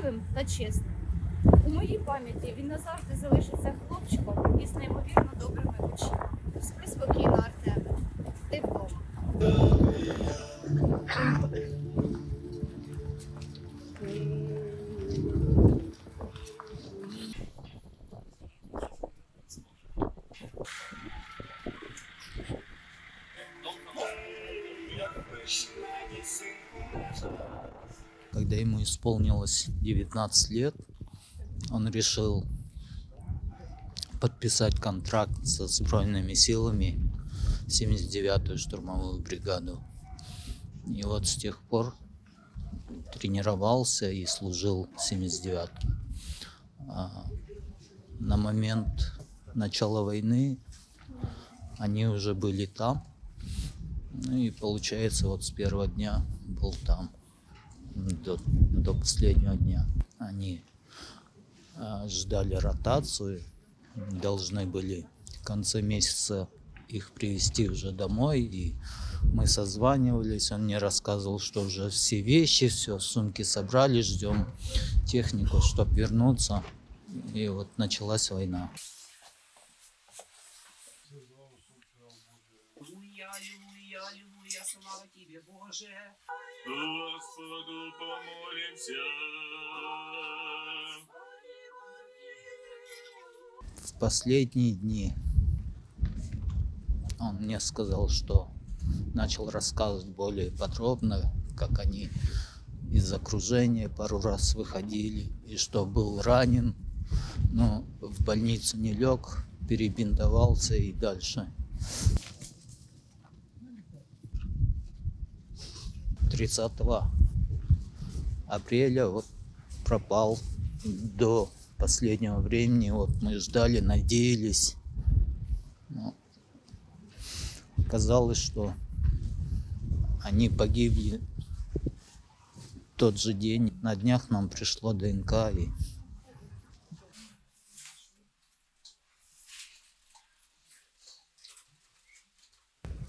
сміливим та чесним. У моїй пам'яті він назавжди залишиться хлопчиком із неймовірно добрими очима. Спи спокійно, Артеме. Ти вдома. Когда ему исполнилось 19 лет, он решил подписать контракт со сбройными силами 79-ю штурмовую бригаду. И вот с тех пор тренировался и служил 79-ке. На момент начала войны они уже были там. Ну и получается, вот с первого дня был там до последнего дня. Они ждали ротацию, должны были в конце месяца их привезти уже домой. И мы созванивались, он мне рассказывал, что уже все вещи, все, сумки собрали, ждем технику, чтобы вернуться. И вот началась война. Аллилуйя, аллилуйя, слава тебе, Боже. Господу помолимся. В последние дни он мне сказал, что начал рассказывать более подробно, как они из окружения пару раз выходили, и что был ранен, но в больницу не лег, перебинтовался и дальше. 30 апреля вот пропал до последнего времени. Вот мы ждали, надеялись. Но оказалось, что они погибли в тот же день. На днях нам пришло ДНК. И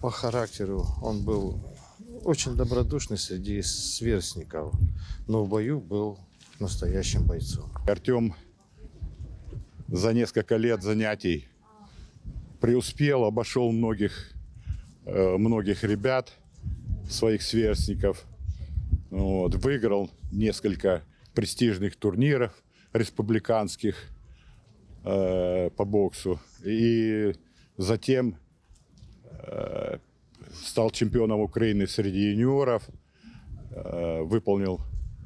по характеру он был очень добродушный среди сверстников, но в бою был настоящим бойцом. Артем за несколько лет занятий преуспел, обошел многих ребят, своих сверстников. Вот, выиграл несколько престижных турниров республиканских по боксу. И затем стал чемпионом Украины среди юниоров, выполнил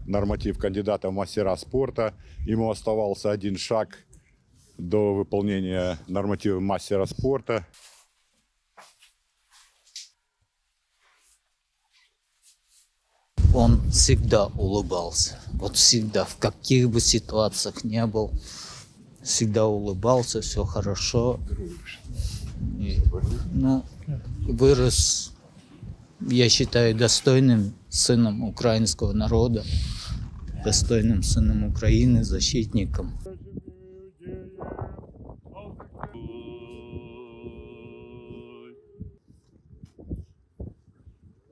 норматив кандидата в мастера спорта. Ему оставался один шаг до выполнения норматива мастера спорта. Он всегда улыбался. Вот всегда, в каких бы ситуациях ни был, всегда улыбался, все хорошо. И, ну, вырос, я считаю, достойным сыном украинского народа, достойным сыном Украины, защитником.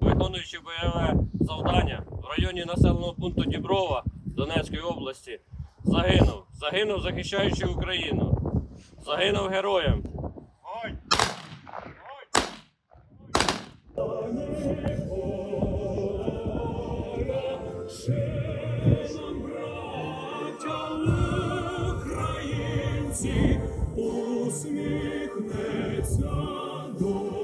Виконуючи бойове завдання в районі населеного пункту Діброва Донецької області, загинув, захищаючи Україну, загинув героєм. Українці усміхнеться до